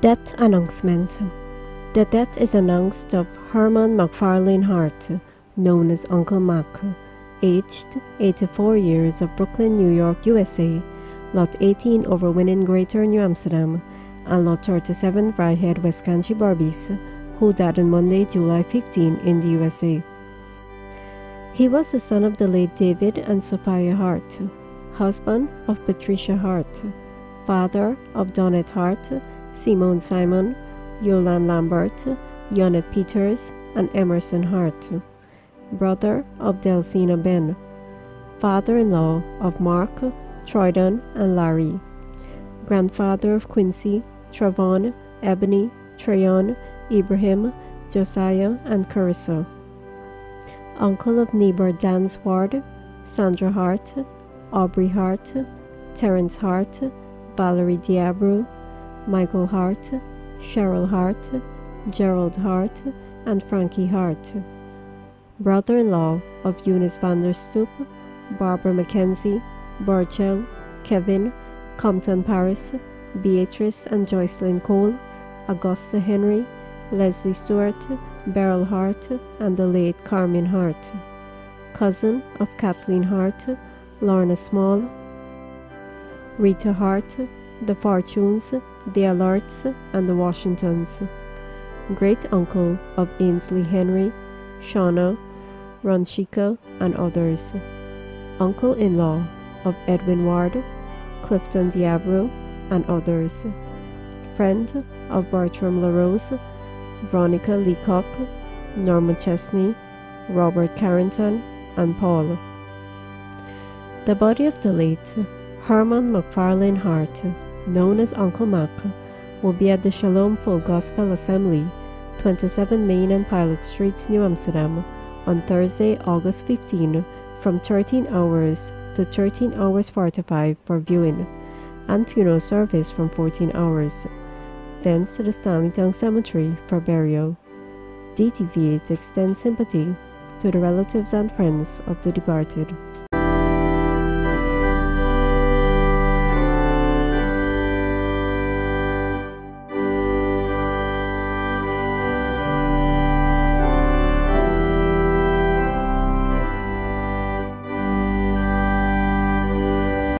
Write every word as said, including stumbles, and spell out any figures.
Death announcement. The death is announced of Herman McFarlane Hart, known as Uncle Mac, aged eighty-four years, of Brooklyn, New York, U S A, Lot eighteen over Winning Greater New Amsterdam, and Lot thirty-seven Vryheid, Westcanchi, Barbies, who died on Monday, July fifteenth in the U S A. He was the son of the late David and Sophia Hart, husband of Patricia Hart, father of Donet Hart, Simone Simon, Yolande Lambert, Yonette Peters, and Emerson Hart, brother of Delzina Ben, father-in-law of Mark, Troydon, and Larry, grandfather of Quincy, Travon, Ebony, Treon, Ibrahim, Josiah, and Carissa, uncle of Neighbor Dan Sward, Sandra Hart, Aubrey Hart, Terence Hart, Valerie Diabru, Michael Hart, Cheryl Hart, Gerald Hart, and Frankie Hart, brother-in-law of Eunice Van der Stoop, Barbara McKenzie, Burchell, Kevin, Compton Paris, Beatrice and Joycelyn Cole, Augusta Henry, Leslie Stewart, Beryl Hart, and the late Carmen Hart, cousin of Kathleen Hart, Lorna Small, Rita Hart, the Fortunes, the Alerts, and the Washingtons, great-uncle of Ainsley Henry, Shauna, Ranshika, and others, uncle-in-law of Edwin Ward, Clifton Diabro, and others, friend of Bertram LaRose, Veronica Leacock, Norma Chesney, Robert Carrington, and Paul. The body of the late Herman McFarlane Hart, known as Uncle Mac, will be at the Shalom Full Gospel Assembly, twenty-seven Main and Pilot Streets, New Amsterdam, on Thursday, August fifteenth, from thirteen hours to thirteen hours forty-five for viewing, and funeral service from fourteen hours, thence to the Stanleytown Cemetery for burial. D T V eight extends sympathy to the relatives and friends of the departed.